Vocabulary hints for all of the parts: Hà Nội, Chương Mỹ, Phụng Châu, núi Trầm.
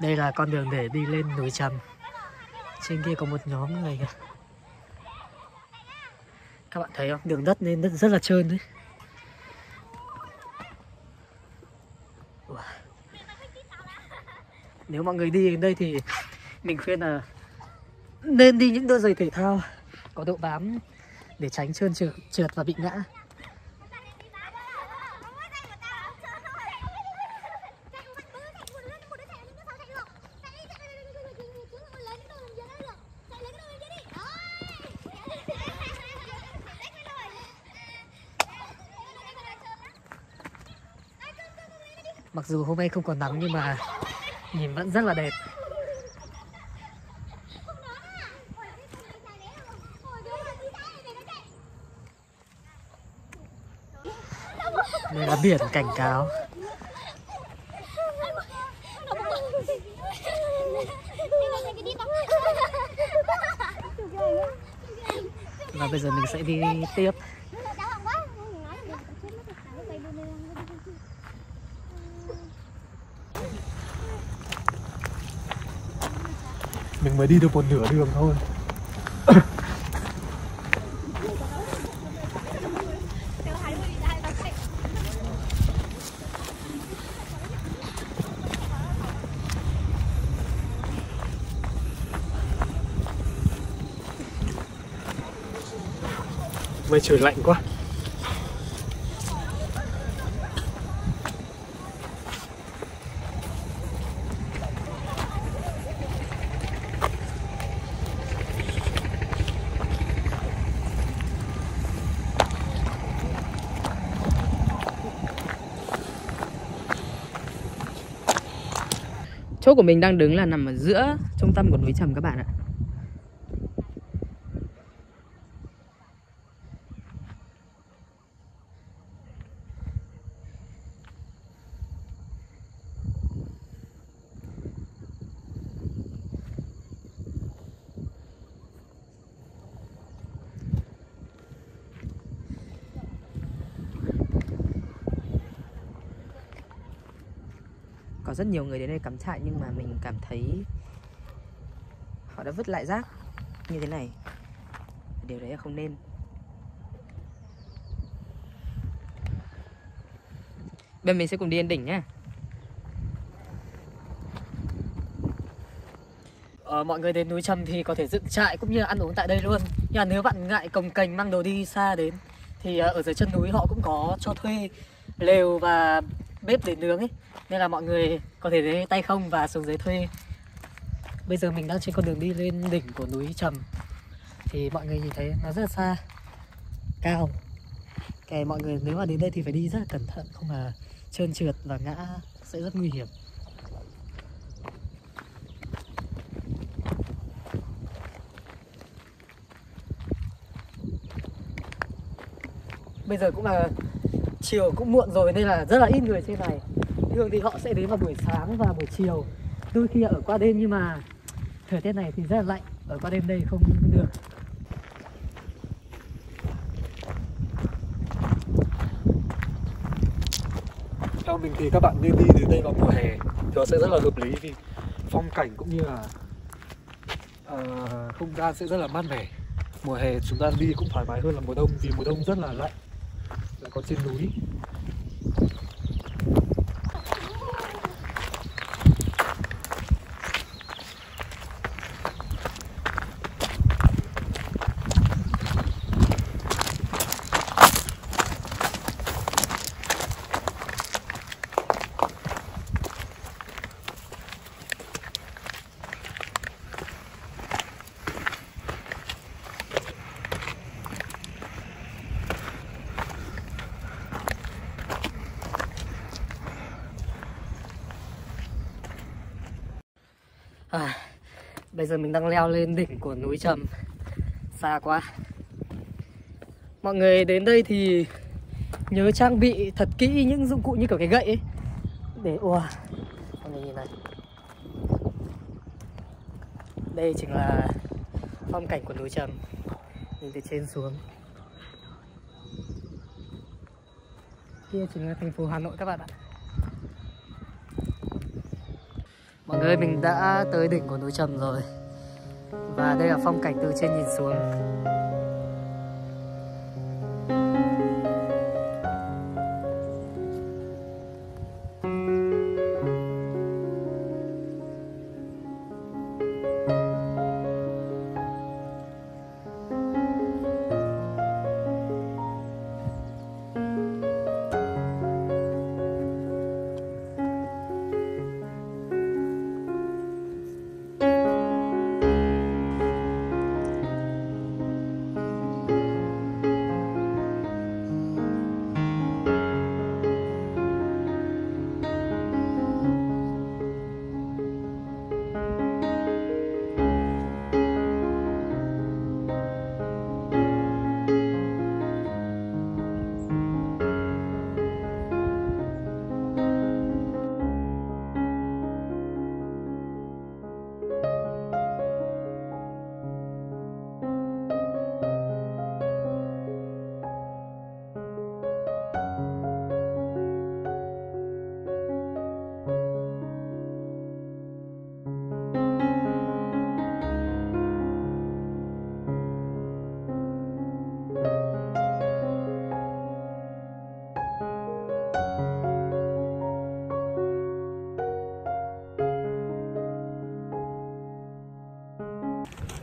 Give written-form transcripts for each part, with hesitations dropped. Đây là con đường để đi lên núi Trầm. Trên kia có một nhóm người kìa. Các bạn thấy không? Đường đất nên rất là trơn đấy. Nếu mọi người đi đến đây thì mình khuyên là nên đi những đôi giày thể thao có độ bám để tránh trơn trượt và bị ngã. Mặc dù hôm nay không còn nắng nhưng mà nhìn vẫn rất là đẹp. Đây là biển cảnh cáo. Và bây giờ mình sẽ đi tiếp. Mình mới đi được một nửa đường thôi. Mày trời lạnh quá. Chỗ của mình đang đứng là nằm ở giữa trung tâm của núi Trầm các bạn ạ. Có rất nhiều người đến đây cắm trại nhưng mà mình cảm thấy họ đã vứt lại rác như thế này. Điều đấy là không nên. Bây giờ mình sẽ cùng đi lên đỉnh nhé. Mọi người đến núi Trầm thì có thể dựng trại cũng như ăn uống tại đây luôn. Nhưng mà nếu bạn ngại cồng cành mang đồ đi xa đến thì ở dưới chân núi họ cũng có cho thuê lều và bếp để nướng ấy. Nên là mọi người có thể đến tay không và xuống dưới thuê. Bây giờ mình đang trên con đường đi lên đỉnh của núi Trầm. Thì mọi người nhìn thấy nó rất là xa, cao. Kể mọi người nếu mà đến đây thì phải đi rất là cẩn thận, không là trơn trượt và ngã sẽ rất nguy hiểm. Bây giờ cũng là chiều cũng muộn rồi nên là rất là ít người trên này. Thường thì họ sẽ đến vào buổi sáng và buổi chiều, đôi khi ở qua đêm, nhưng mà thời tiết này thì rất là lạnh, ở qua đêm đây không được. Theo mình thì các bạn nên đi đến đây vào mùa hè thì nó sẽ rất là hợp lý, vì phong cảnh cũng như là không gian sẽ rất là mát mẻ. Mùa hè chúng ta đi cũng thoải mái hơn là mùa đông, vì mùa đông rất là lạnh, lại còn trên núi. Bây giờ mình đang leo lên đỉnh của núi Trầm. Xa quá. Mọi người đến đây thì nhớ trang bị thật kỹ những dụng cụ như kiểu cái gậy ấy. Để mọi người nhìn này. Đây chính là phong cảnh của núi Trầm. Nhìn từ trên xuống. Kia chính là thành phố Hà Nội các bạn ạ. Mọi người, mình đã tới đỉnh của núi Trầm rồi. Và đây là phong cảnh từ trên nhìn xuống.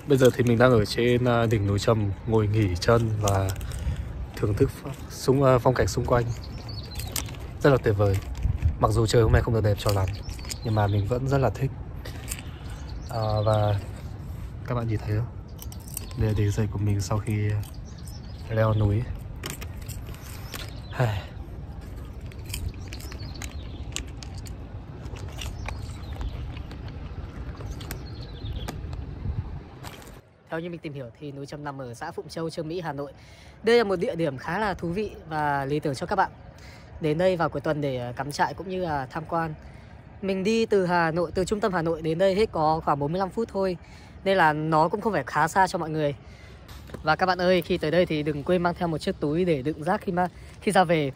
Bây giờ thì mình đang ở trên đỉnh núi Trầm, ngồi nghỉ chân và thưởng thức phong cảnh xung quanh. Rất là tuyệt vời. Mặc dù trời hôm nay không được đẹp cho lắm, nhưng mà mình vẫn rất là thích. Và các bạn nhìn thấy không? Đây là đỉnh giày của mình sau khi leo núi. Theo như mình tìm hiểu thì núi Trầm nằm ở xã Phụng Châu, Chương Mỹ, Hà Nội. Đây là một địa điểm khá là thú vị và lý tưởng cho các bạn đến đây vào cuối tuần để cắm trại cũng như là tham quan. Mình đi từ trung tâm Hà Nội đến đây hết có khoảng 45 phút thôi, nên là nó cũng không phải khá xa cho mọi người. Và các bạn ơi, khi tới đây thì đừng quên mang theo một chiếc túi để đựng rác khi ra về.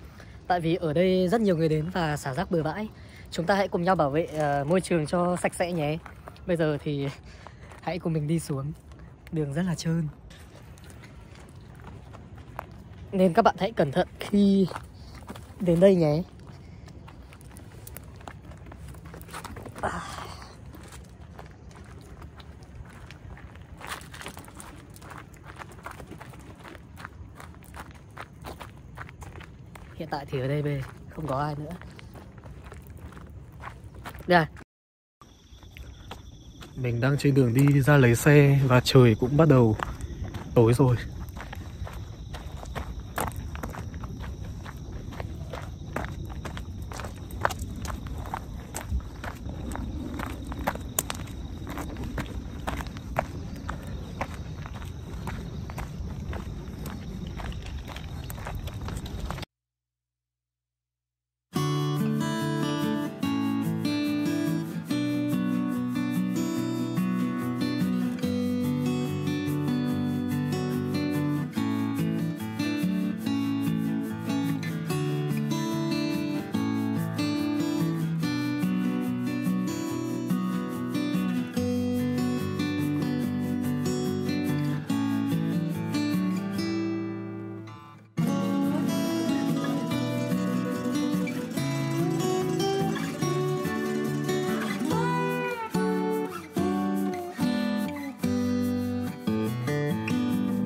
Tại vì ở đây rất nhiều người đến và xả rác bừa bãi. Chúng ta hãy cùng nhau bảo vệ môi trường cho sạch sẽ nhé. Bây giờ thì hãy cùng mình đi xuống. Đường rất là trơn, nên các bạn hãy cẩn thận khi đến đây nhé. Hiện tại thì ở đây bê không có ai nữa. Đây. Mình đang trên đường đi ra lấy xe và trời cũng bắt đầu tối rồi.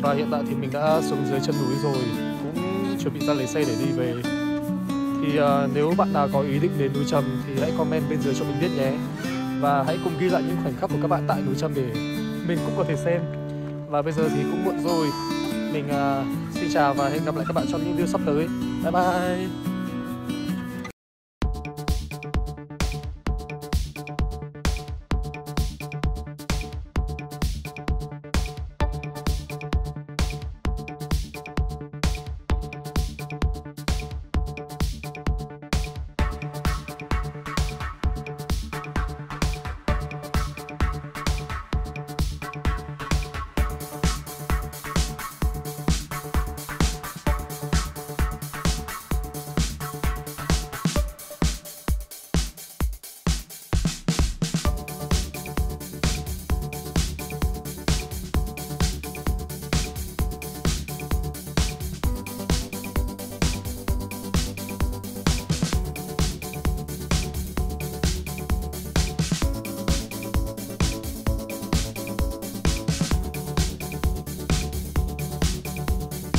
Và hiện tại thì mình đã xuống dưới chân núi rồi, cũng chuẩn bị ra lấy xe để đi về. Thì nếu bạn nào có ý định đến núi Trầm thì hãy comment bên dưới cho mình biết nhé. Và hãy cùng ghi lại những khoảnh khắc của các bạn tại núi Trầm để mình cũng có thể xem. Và bây giờ thì cũng muộn rồi. Mình xin chào và hẹn gặp lại các bạn trong những video sắp tới. Bye bye!